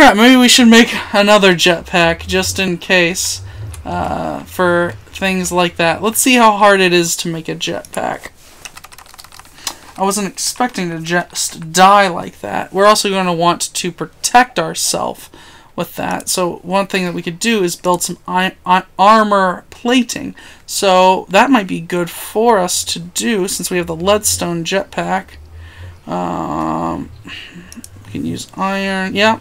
crap, maybe we should make another jetpack just in case for things like that. Let's see how hard it is to make a jetpack. I wasn't expecting to just die like that. We're also going to want to protect ourselves with that. So one thing that we could do is build some armor plating. So that might be good for us to do since we have the leadstone jetpack. We can use iron. Yeah.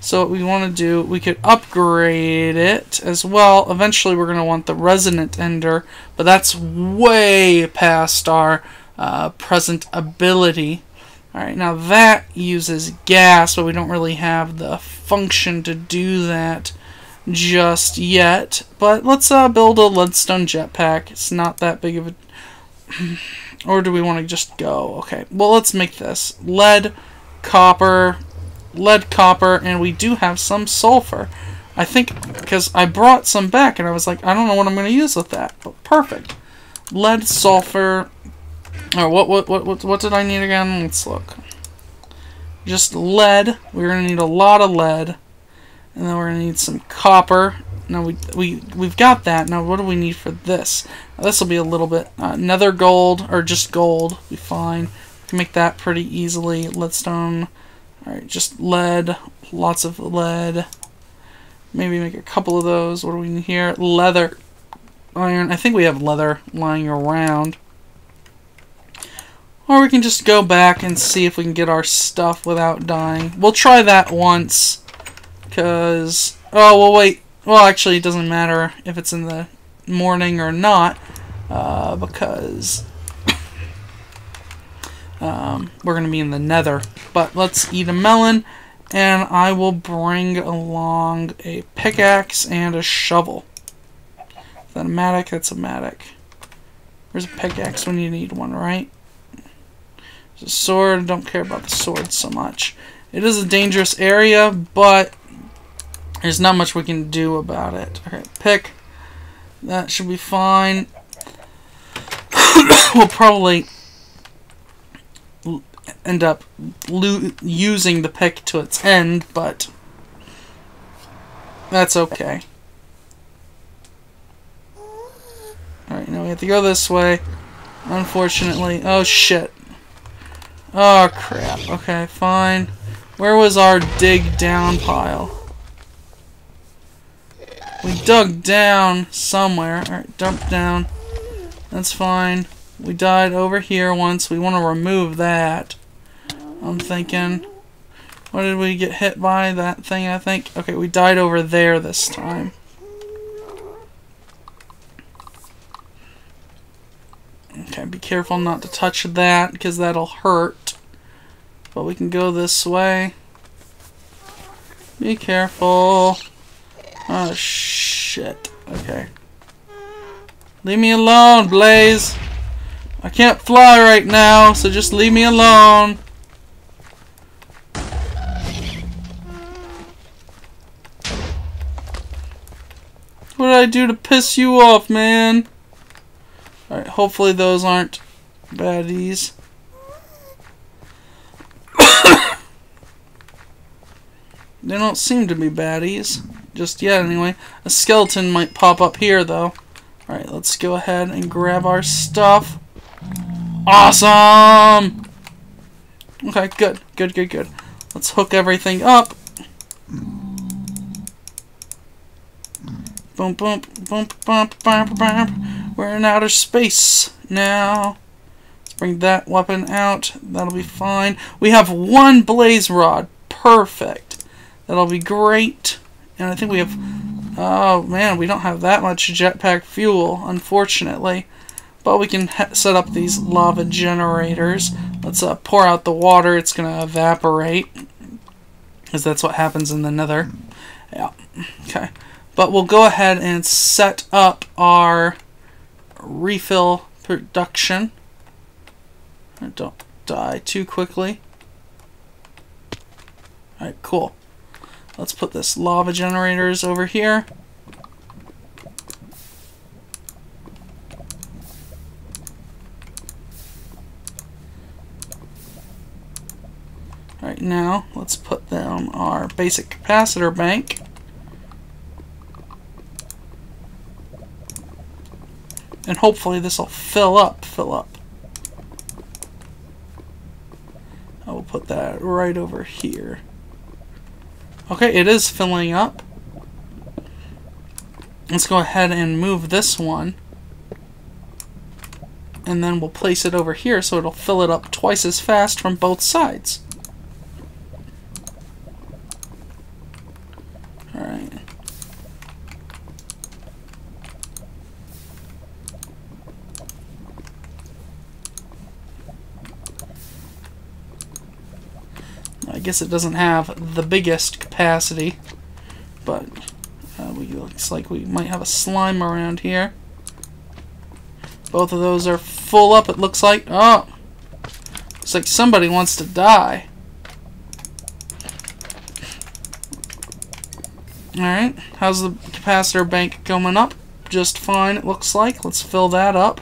So what we want to do, we could upgrade it as well. Eventually we're going to want the resonant ender, but that's way past our present ability. Alright, now that uses gas, but we don't really have the function to do that just yet. But let's build a leadstone jetpack. It's not that big of a... or do we want to just go? Okay, well let's make this. Lead, copper, and we do have some sulfur. I think, because I brought some back and I was like, I don't know what I'm going to use with that, but perfect. Lead, sulfur... Alright, what did I need again? Let's look. Just lead. We're gonna need a lot of lead, and then we're gonna need some copper. Now we've got that. Now what do we need for this? This will be a little bit nether gold or just gold. Be fine. We can make that pretty easily. Leadstone. All right, just lead. Lots of lead. Maybe make a couple of those. What do we need here? Leather, iron. I think we have leather lying around. Or we can just go back and see if we can get our stuff without dying. We'll try that once. Because... oh, well, wait. Well, actually, it doesn't matter if it's in the morning or not. Because... we're going to be in the nether. But let's eat a melon. And I will bring along a pickaxe and a shovel. Is that a mattock? That's a mattock. Where's a pickaxe when you need one, right? A sword, don't care about the sword so much. It is a dangerous area, but there's not much we can do about it. Okay, pick. That should be fine. We'll probably end up using the pick to its end, but that's okay. Alright, now we have to go this way. Unfortunately. Oh, shit. Oh, crap. Okay, fine. Where was our dig down pile? We dug down somewhere. Alright, dump down. That's fine. We died over here once. We want to remove that. I'm thinking. What did we get hit by? That thing, I think. Okay, we died over there this time. Okay, be careful not to touch that, because that'll hurt. But we can go this way. Be careful. Oh, shit. Okay. Leave me alone, Blaze. I can't fly right now, so just leave me alone. What did I do to piss you off, man? Alright, hopefully those aren't baddies. They don't seem to be baddies. Just yet, anyway. A skeleton might pop up here, though. Alright, let's go ahead and grab our stuff. Awesome! Okay, good. Good. Let's hook everything up. Boom, boom, boom, boom, boom, boom. We're in outer space now. Let's bring that weapon out. That'll be fine. We have one blaze rod. Perfect. That'll be great. And I think we have... oh, man, we don't have that much jetpack fuel, unfortunately. But we can set up these lava generators. Let's pour out the water. It's going to evaporate. Because that's what happens in the nether. Yeah. Okay. But we'll go ahead and set up our... refill production. Don't die too quickly. Alright, cool. Let's put this lava generators over here. Right now, let's put down our basic capacitor bank. And hopefully this will fill up. I will put that right over here. Okay, it is filling up. Let's go ahead and move this one. And then we'll place it over here so it'll fill it up twice as fast from both sides. Alright. I guess it doesn't have the biggest capacity, but looks like we might have a slime around here. Both of those are full up, it looks like. Oh! Looks like somebody wants to die. Alright, how's the capacitor bank going up? Just fine, it looks like. Let's fill that up.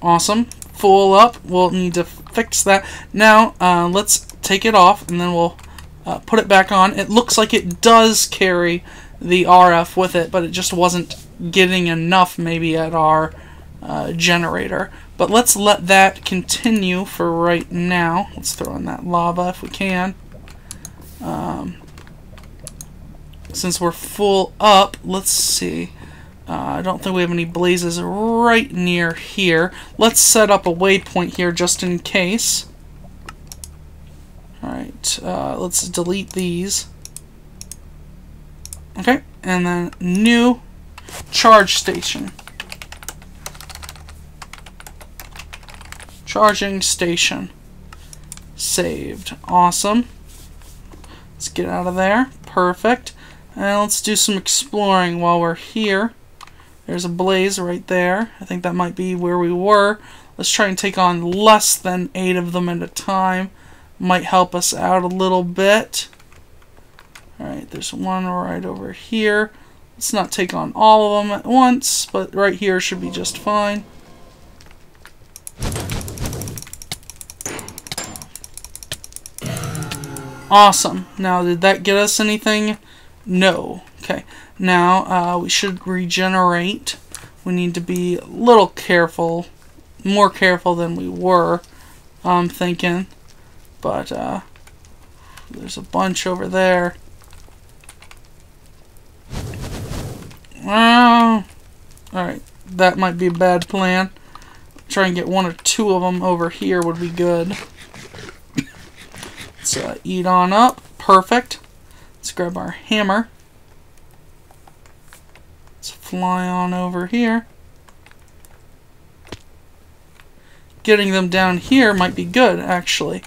Awesome. Full up. We'll need to fix that. Now, let's take it off, and then we'll put it back on. It looks like it does carry the RF with it, but it just wasn't getting enough maybe at our generator. But let's let that continue for right now. Let's throw in that lava if we can. Since we're full up, let's see. I don't think we have any blazes right near here. Let's set up a waypoint here just in case. Alright, let's delete these. Okay, and then new charge station. Charging station. Saved. Awesome. Let's get out of there. Perfect. And let's do some exploring while we're here. There's a blaze right there. I think that might be where we were. Let's try and take on less than 8 of them at a time. Might help us out a little bit. Alright, there's one right over here. Let's not take on all of them at once, but right here should be just fine. Awesome. Now, did that get us anything? No. Okay. Now, we should regenerate. We need to be a little careful, more careful than we were, I'm thinking. But, there's a bunch over there. Oh, alright, that might be a bad plan. Try and get one or two of them over here would be good. Let's eat on up. Perfect. Let's grab our hammer. Let's fly on over here. Getting them down here might be good, actually.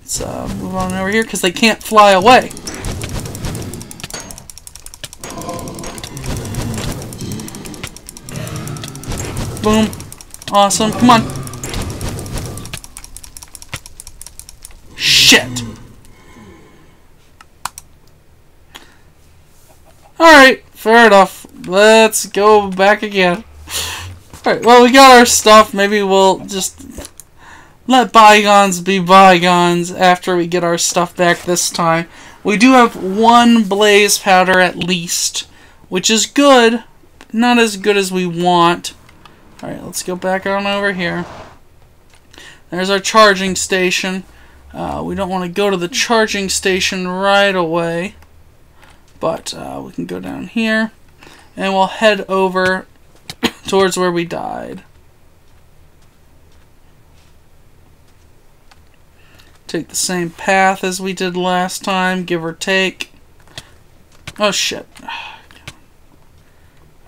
Let's move on over here because they can't fly away. Boom. Awesome. Come on. Shit. Alright. Fair enough. Let's go back again. Alright. Well, we got our stuff. Maybe we'll just let bygones be bygones after we get our stuff back this time. We do have one blaze powder at least, which is good. Not as good as we want. Alright, let's go back on over here. There's our charging station. We don't want to go to the charging station right away, but we can go down here, and we'll head over towards where we died. Take the same path as we did last time, give or take. Oh, shit.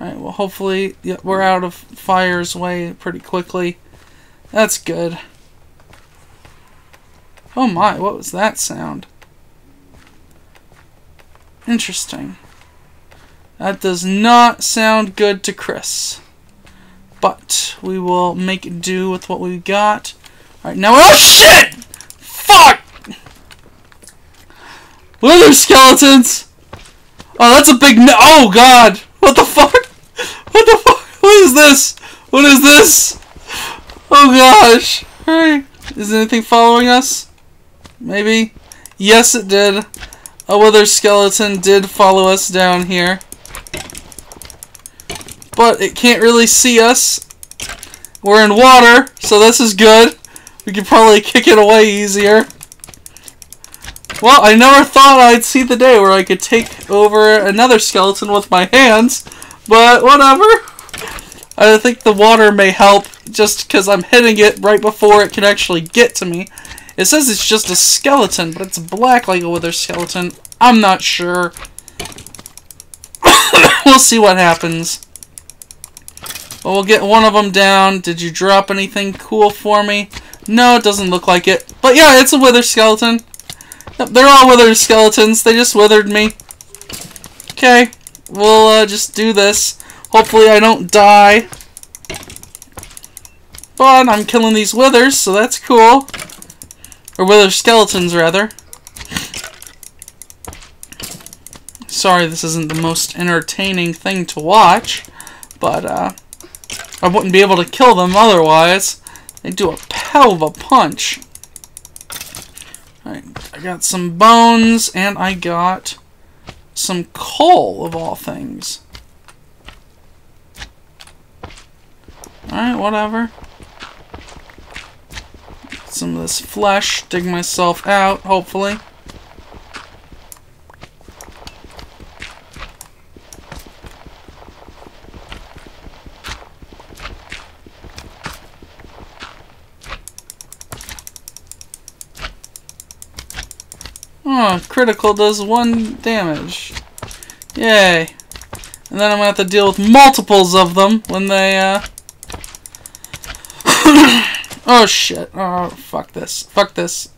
Alright, well, hopefully we're out of fire's way pretty quickly. That's good. Oh my, what was that sound? Interesting. That does not sound good to Chris. But we will make do with what we've got. Alright, now. Oh shit! Fuck! Wither skeletons! Oh, that's a big. Oh god! What the fuck? What the fuck? What is this? What is this? Oh gosh. Alright, is anything following us? Maybe? Yes, it did. A wither skeleton did follow us down here. But it can't really see us. We're in water, so this is good. We could probably kick it away easier. Well, I never thought I'd see the day where I could take over another skeleton with my hands, but whatever. I think the water may help just because I'm hitting it right before it can actually get to me. It says it's just a skeleton, but it's black like a wither skeleton. I'm not sure. We'll see what happens. But we'll get one of them down. Did you drop anything cool for me? No, it doesn't look like it. But yeah, it's a wither skeleton. Yep, they're all wither skeletons. They just withered me. Okay, we'll just do this. Hopefully I don't die. But I'm killing these withers, so that's cool. Or wither skeletons, rather. Sorry, this isn't the most entertaining thing to watch, but I wouldn't be able to kill them otherwise. They do a hell of a punch. Alright, I got some bones, and I got some coal, of all things. Alright, whatever. Some of this flesh, dig myself out, hopefully. Oh, critical does 1 damage. Yay. And then I'm gonna have to deal with multiples of them when they, Oh shit. Oh, fuck this. Fuck this.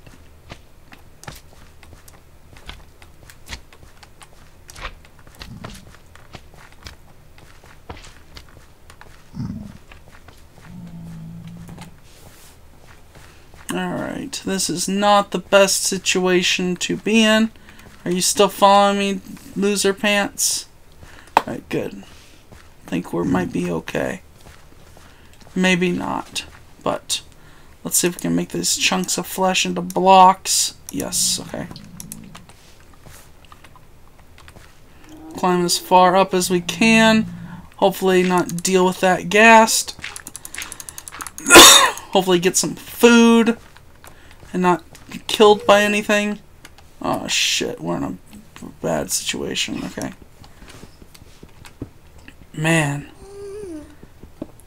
Alright, this is not the best situation to be in. Are you still following me, loser pants? Alright, good. I think we might be okay. Maybe not, but... let's see if we can make these chunks of flesh into blocks. Yes, okay. Climb as far up as we can. Hopefully not deal with that ghast. Hopefully get some food and not be killed by anything. Oh shit, we're in a bad situation, okay. Man.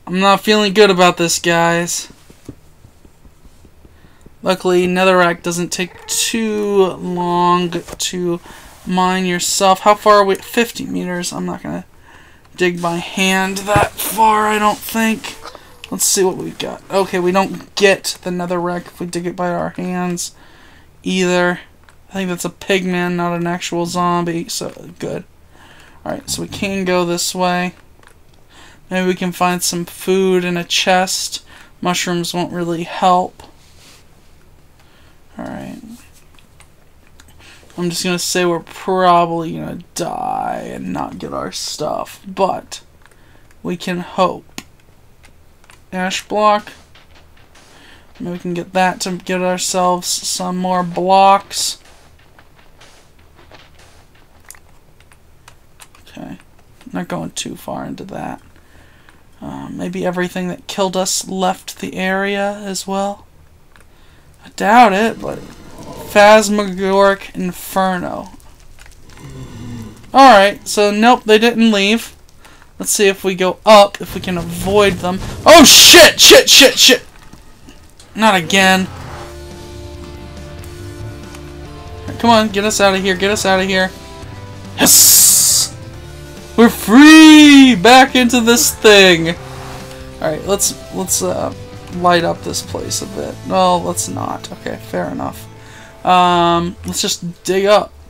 I'm not feeling good about this, guys. Luckily, Netherrack doesn't take too long to mine yourself. How far are we? 50 meters. I'm not going to dig by hand that far, I don't think. Let's see what we've got. Okay, we don't get the Netherrack if we dig it by our hands either. I think that's a pigman, not an actual zombie, so good. Alright, so we can go this way. Maybe we can find some food in a chest. Mushrooms won't really help. Alright. I'm just gonna say we're probably gonna die and not get our stuff, but we can hope. Ash block. Maybe we can get that to get ourselves some more blocks. Okay. Not going too far into that. Maybe everything that killed us left the area as well. I doubt it, but Phasmagoric Inferno. Alright, so nope, they didn't leave. Let's see if we go up, if we can avoid them. Oh shit, shit, shit, shit! Not again. Right, come on, get us out of here, get us out of here. Yes! We're free! Back into this thing! Alright, let's light up this place a bit. Well, let's not. Okay, fair enough. Let's just dig up.